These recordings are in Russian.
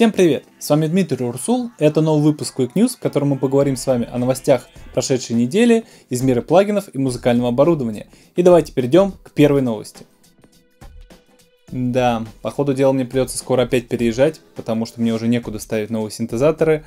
Всем привет! С вами Дмитрий Урсул, это новый выпуск Quick News, в котором мы поговорим с вами о новостях прошедшей недели из мира плагинов и музыкального оборудования. И давайте перейдем к первой новости. Да, по ходу дела мне придется скоро опять переезжать, потому что мне уже некуда ставить новые синтезаторы.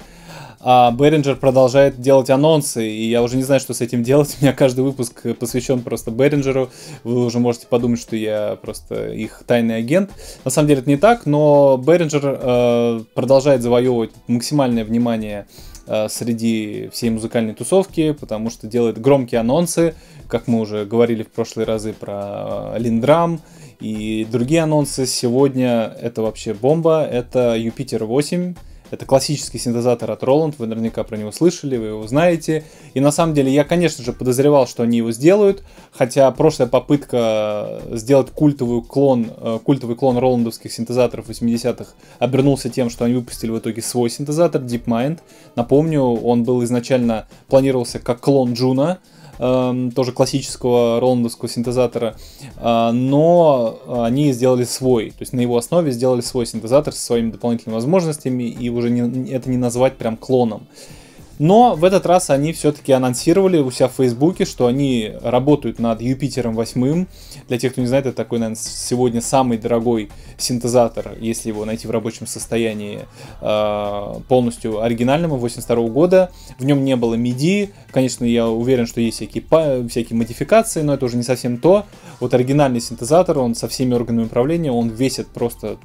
А Behringer продолжает делать анонсы, и я уже не знаю, что с этим делать. У меня каждый выпуск посвящен просто Behringer. Вы уже можете подумать, что я просто их тайный агент. На самом деле это не так, но Behringer продолжает завоевывать максимальное внимание среди всей музыкальной тусовки, потому что делает громкие анонсы, как мы уже говорили в прошлые разы про Линдрам и другие анонсы. Сегодня это вообще бомба, это Jupiter 8. Это классический синтезатор от Roland, вы наверняка про него слышали, вы его знаете. И на самом деле я, конечно же, подозревал, что они его сделают, хотя прошлая попытка сделать культовый клон роландовских синтезаторов 80-х обернулся тем, что они выпустили в итоге свой синтезатор DeepMind. Напомню, он был изначально планировался как клон Джуна, тоже классического роландовского синтезатора, но они сделали свой, то есть на его основе сделали свой синтезатор со своими дополнительными возможностями, и уже это не назвать прям клоном. Но в этот раз они все-таки анонсировали у себя в Фейсбуке, что они работают над Jupiter 8. Для тех, кто не знает, это такой, наверное, сегодня самый дорогой синтезатор, если его найти в рабочем состоянии, полностью оригинальным, 1982 года. В нем не было MIDI. Конечно, я уверен, что есть всякие модификации, но это уже не совсем то. Вот оригинальный синтезатор, он со всеми органами управления, он весит просто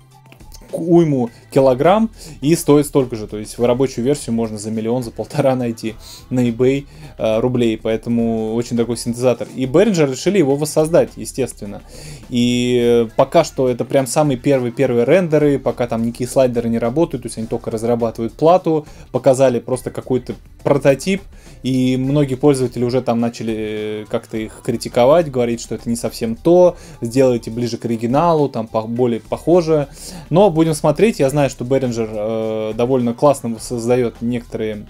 уйму килограмм и стоит столько же, то есть в рабочую версию можно за миллион, за полтора найти на ebay рублей, поэтому очень дорогой синтезатор. И Behringer решили его воссоздать, естественно. И пока что это прям самые первые рендеры, пока там никакие слайдеры не работают, то есть они только разрабатывают плату, показали просто какой-то прототип, и многие пользователи уже там начали как-то их критиковать, говорить, что это не совсем то, сделайте ближе к оригиналу, там более похоже. Но будем смотреть, я знаю, что Behringer довольно классно создает некоторые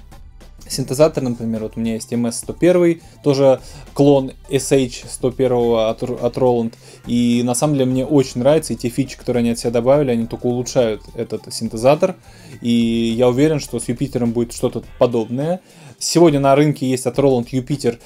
синтезаторы, например, вот у меня есть MC-101, тоже клон SH-101 от Roland, и на самом деле мне очень нравится, и те фичи, которые они от себя добавили, они только улучшают этот синтезатор, и я уверен, что с Jupiter будет что-то подобное. Сегодня на рынке есть от Roland Jupiter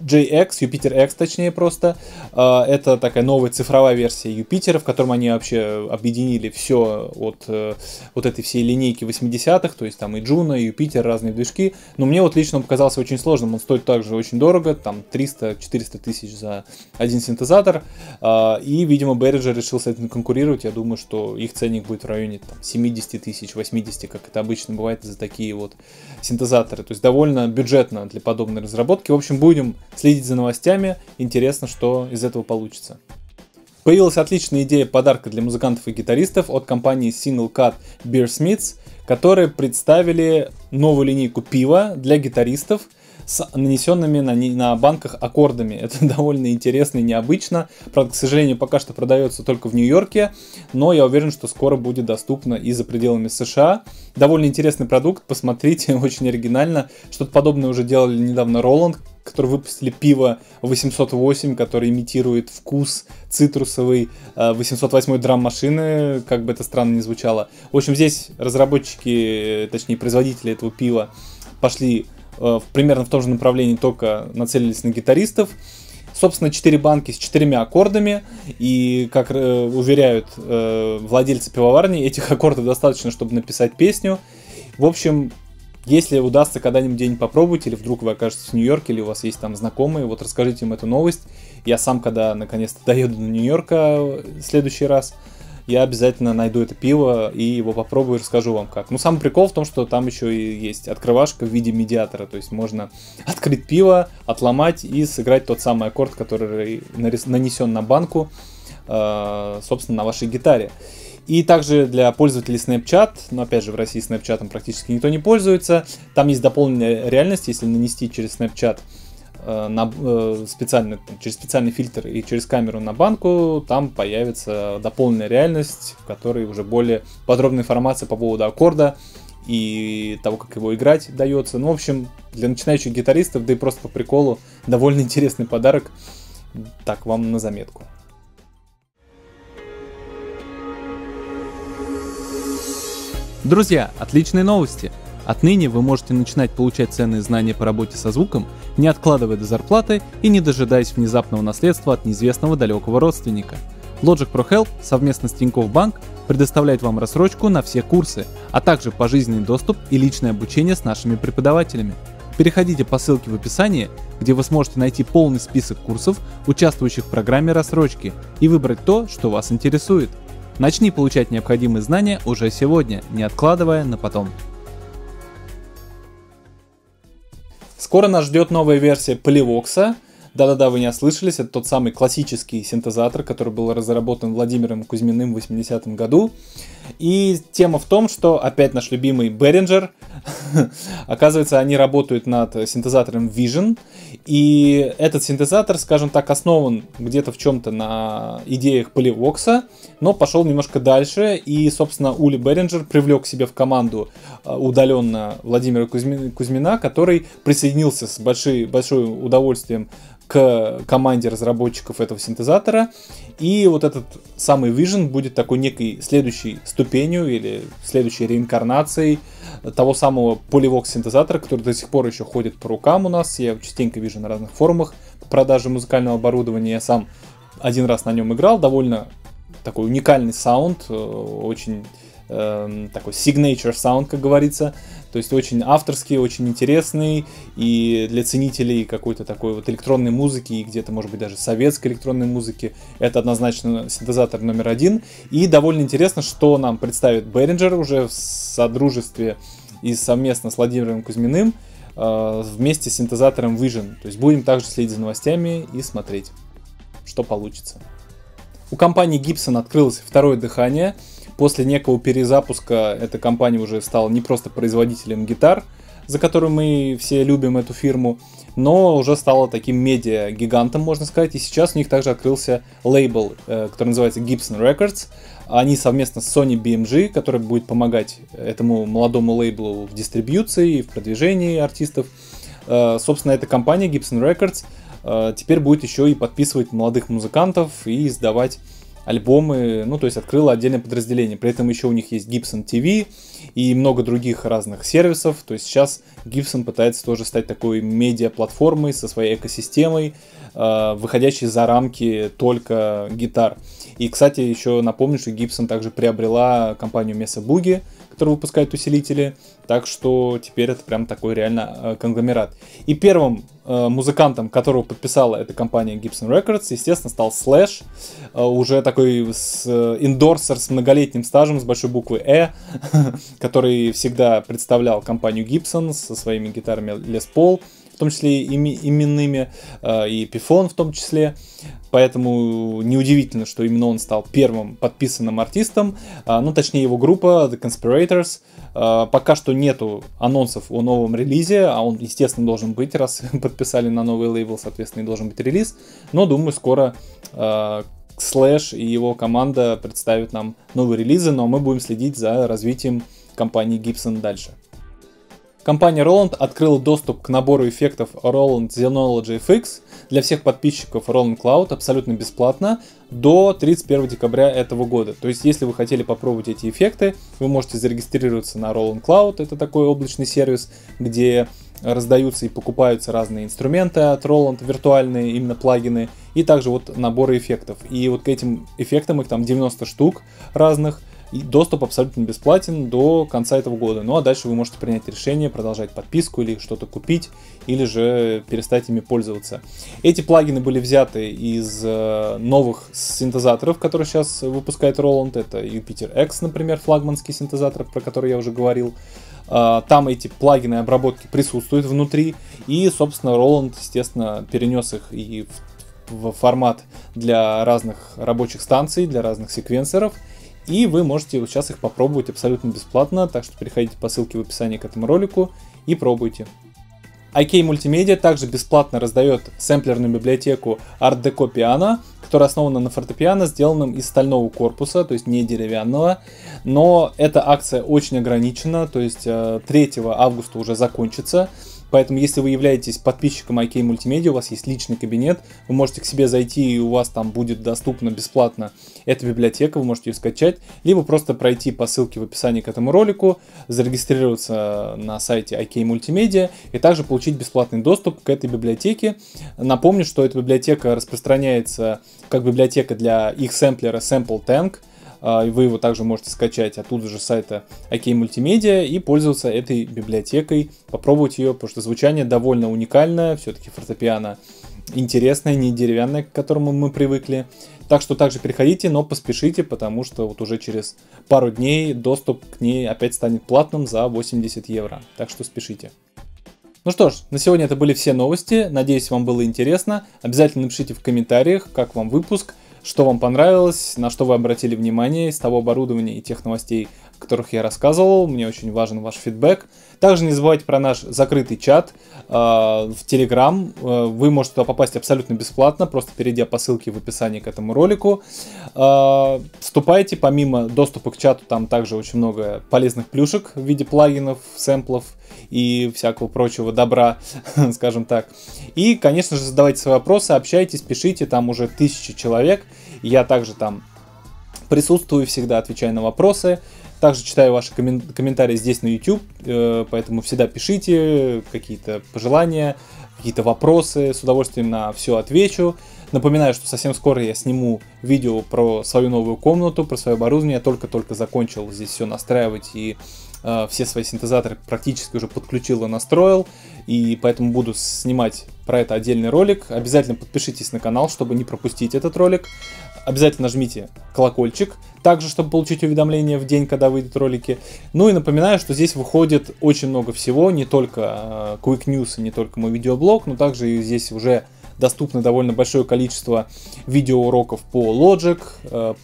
JX, Jupiter X точнее просто. Это такая новая цифровая версия Jupiter, в котором они вообще объединили все от вот этой всей линейки 80-х, то есть там и Juno, и Jupiter, разные движки. Но мне вот лично он показался очень сложным, он стоит также очень дорого, там 300-400 тысяч за один синтезатор. И, видимо, Behringer решил с этим конкурировать, я думаю, что их ценник будет в районе там 70 тысяч, 80, как это обычно бывает за такие вот синтезаторы. То есть довольно бюджетно для подобной разработки. В общем, будем следить за новостями, интересно, что из этого получится. Появилась отличная идея подарка для музыкантов и гитаристов от компании SingleCut Beersmiths, которые представили новую линейку пива для гитаристов с нанесенными на банках аккордами. Это довольно интересно и необычно. Правда, к сожалению, пока что продается только в Нью-Йорке, но я уверен, что скоро будет доступно и за пределами США. Довольно интересный продукт, посмотрите, очень оригинально. Что-то подобное уже делали недавно Roland, которые выпустили пиво 808, которое имитирует вкус цитрусовой 808 драм-машины, как бы это странно ни звучало. В общем, здесь разработчики, точнее производители этого пива пошли примерно в том же направлении, только нацелились на гитаристов. Собственно, 4 банки с 4 аккордами, и, как уверяют владельцы пивоварни, этих аккордов достаточно, чтобы написать песню. В общем, если удастся когда-нибудь где-нибудь попробовать, или вдруг вы окажетесь в Нью-Йорке, или у вас есть там знакомые, вот расскажите им эту новость. Я сам, когда наконец-то доеду до Нью-Йорка в следующий раз, я обязательно найду это пиво и его попробую и расскажу вам как. Ну, самый прикол в том, что там еще и есть открывашка в виде медиатора, то есть можно открыть пиво, отломать и сыграть тот самый аккорд, который нанесен на банку, собственно, на вашей гитаре. И также для пользователей Snapchat, но опять же в России Snapchat практически никто не пользуется, там есть дополненная реальность, если нанести через Snapchat через специальный фильтр и через камеру на банку, там появится дополненная реальность, в которой уже более подробная информация по поводу аккорда и того, как его играть, дается. Ну, в общем, для начинающих гитаристов, да и просто по приколу, довольно интересный подарок. Так, вам на заметку. Друзья, отличные новости! Отныне вы можете начинать получать ценные знания по работе со звуком, не откладывая до зарплаты и не дожидаясь внезапного наследства от неизвестного далекого родственника. Logic Pro Help совместно с Тинькофф Банк предоставляет вам рассрочку на все курсы, а также пожизненный доступ и личное обучение с нашими преподавателями. Переходите по ссылке в описании, где вы сможете найти полный список курсов, участвующих в программе рассрочки, и выбрать то, что вас интересует. Начни получать необходимые знания уже сегодня, не откладывая на потом. Скоро нас ждет новая версия Поливокса. Да-да-да, вы не ослышались, это тот самый классический синтезатор, который был разработан Владимиром Кузьминым в 80-м году. И тема в том, что опять наш любимый Behringer, оказывается, они работают над синтезатором Vision. И этот синтезатор, скажем так, основан где-то в чем-то на идеях Поливокса, но пошел немножко дальше. И, собственно, Ули Behringer привлек к себе в команду удаленно Владимира Кузьмина, который присоединился с большим удовольствием к команде разработчиков этого синтезатора. И вот этот самый Vision будет такой некой следующей ступенью или следующей реинкарнацией того самого Polyvox синтезатора, который до сих пор еще ходит по рукам у нас. Я частенько вижу на разных форумах по продаже музыкального оборудования. Я сам один раз на нем играл. Довольно такой уникальный саунд, очень такой signature саунд, как говорится. То есть очень авторский, очень интересный и для ценителей какой-то такой вот электронной музыки и где-то, может быть, даже советской электронной музыки. Это однозначно синтезатор номер один. И довольно интересно, что нам представит Behringer уже в содружестве и совместно с Владимиром Кузьминым вместе с синтезатором Vision. То есть будем также следить за новостями и смотреть, что получится. У компании Gibson открылось второе дыхание. После некого перезапуска эта компания уже стала не просто производителем гитар, за которую мы все любим эту фирму, но уже стала таким медиа-гигантом, можно сказать. И сейчас у них также открылся лейбл, который называется Gibson Records. Они совместно с Sony BMG, который будет помогать этому молодому лейблу в дистрибьюции и в продвижении артистов. Собственно, эта компания Gibson Records теперь будет еще и подписывать молодых музыкантов и издавать альбомы, ну то есть открыла отдельное подразделение. При этом еще у них есть Gibson TV и много других разных сервисов. То есть сейчас Gibson пытается тоже стать такой медиа-платформой со своей экосистемой, выходящей за рамки только гитар. И, кстати, еще напомню, что Gibson также приобрела компанию Mesa Boogie, которая выпускает усилители. Так что теперь это прям такой реально конгломерат. И первым музыкантом, которого подписала эта компания Gibson Records, естественно, стал Slash. Уже такой индорсер с многолетним стажем, с большой буквы «Э», который всегда представлял компанию Gibson со своими гитарами Les Paul, в том числе и именными, и Epiphone в том числе. Поэтому неудивительно, что именно он стал первым подписанным артистом, ну точнее его группа The Conspirators. Пока что нету анонсов о новом релизе, а он, естественно, должен быть, раз подписали на новый лейбл, соответственно, и должен быть релиз. Но, думаю, скоро Slash и его команда представят нам новые релизы, но мы будем следить за развитием компании Gibson дальше. Компания Roland открыла доступ к набору эффектов Roland Zenology FX для всех подписчиков Roland Cloud абсолютно бесплатно до 31 декабря этого года. То есть, если вы хотели попробовать эти эффекты, вы можете зарегистрироваться на Roland Cloud. Это такой облачный сервис, где раздаются и покупаются разные инструменты от Roland, виртуальные именно плагины, и также вот наборы эффектов. И вот к этим эффектам, их там 90 штук разных, и доступ абсолютно бесплатен до конца этого года. Ну а дальше вы можете принять решение, продолжать подписку или что-то купить, или же перестать ими пользоваться. Эти плагины были взяты из новых синтезаторов, которые сейчас выпускает Roland. Это Jupiter X, например, флагманский синтезатор, про который я уже говорил. Там эти плагины обработки присутствуют внутри. И, собственно, Roland, естественно, перенес их и в формат для разных рабочих станций, для разных секвенсоров. И вы можете вот сейчас их попробовать абсолютно бесплатно, так что переходите по ссылке в описании к этому ролику и пробуйте. IK Multimedia также бесплатно раздает сэмплерную библиотеку Art Deco Piano, которая основана на фортепиано, сделанном из стального корпуса, то есть не деревянного. Но эта акция очень ограничена, то есть 3 августа уже закончится. Поэтому, если вы являетесь подписчиком IK Multimedia, у вас есть личный кабинет, вы можете к себе зайти, и у вас там будет доступна бесплатно эта библиотека, вы можете ее скачать, либо просто пройти по ссылке в описании к этому ролику, зарегистрироваться на сайте IK Multimedia и также получить бесплатный доступ к этой библиотеке. Напомню, что эта библиотека распространяется как библиотека для их сэмплера SampleTank, вы его также можете скачать оттуда же сайта IK Multimedia и пользоваться этой библиотекой, попробовать ее, потому что звучание довольно уникальное, все-таки фортепиано интересное, не деревянное, к которому мы привыкли. Так что также переходите, но поспешите, потому что вот уже через пару дней доступ к ней опять станет платным за 80 евро, так что спешите. Ну что ж, на сегодня это были все новости, надеюсь, вам было интересно. Обязательно напишите в комментариях, как вам выпуск, что вам понравилось, на что вы обратили внимание из того оборудования и тех новостей, о которых я рассказывал. Мне очень важен ваш фидбэк. Также не забывайте про наш закрытый чат в Telegram. Вы можете туда попасть абсолютно бесплатно, просто перейдя по ссылке в описании к этому ролику. Вступайте, помимо доступа к чату, там также очень много полезных плюшек в виде плагинов, сэмплов и всякого прочего добра, скажем так. И, конечно же, задавайте свои вопросы, общайтесь, пишите, там уже 1000 человек. Я также там присутствую, всегда отвечаю на вопросы. Также читаю ваши комментарии здесь на YouTube, поэтому всегда пишите какие-то пожелания, какие-то вопросы, с удовольствием на все отвечу. Напоминаю, что совсем скоро я сниму видео про свою новую комнату, про свое оборудование. Я только-только закончил здесь все настраивать и все свои синтезаторы практически уже подключил и настроил. И поэтому буду снимать про это отдельный ролик. Обязательно подпишитесь на канал, чтобы не пропустить этот ролик. Обязательно жмите колокольчик, также, чтобы получить уведомления в день, когда выйдут ролики. Ну и напоминаю, что здесь выходит очень много всего, не только Quick News, не только мой видеоблог, но также и здесь уже доступно довольно большое количество видеоуроков по Logic,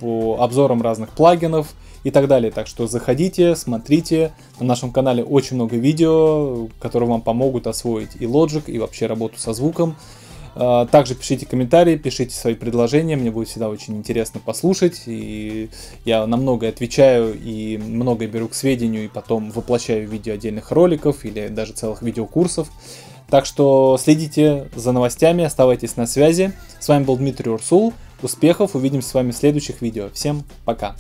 по обзорам разных плагинов и так далее. Так что заходите, смотрите. На нашем канале очень много видео, которые вам помогут освоить и Logic, и вообще работу со звуком. Также пишите комментарии, пишите свои предложения, мне будет всегда очень интересно послушать, и я на многое отвечаю, и многое беру к сведению, и потом воплощаю в виде отдельных роликов или даже целых видеокурсов. Так что следите за новостями, оставайтесь на связи. С вами был Дмитрий Урсул, успехов, увидимся с вами в следующих видео. Всем пока!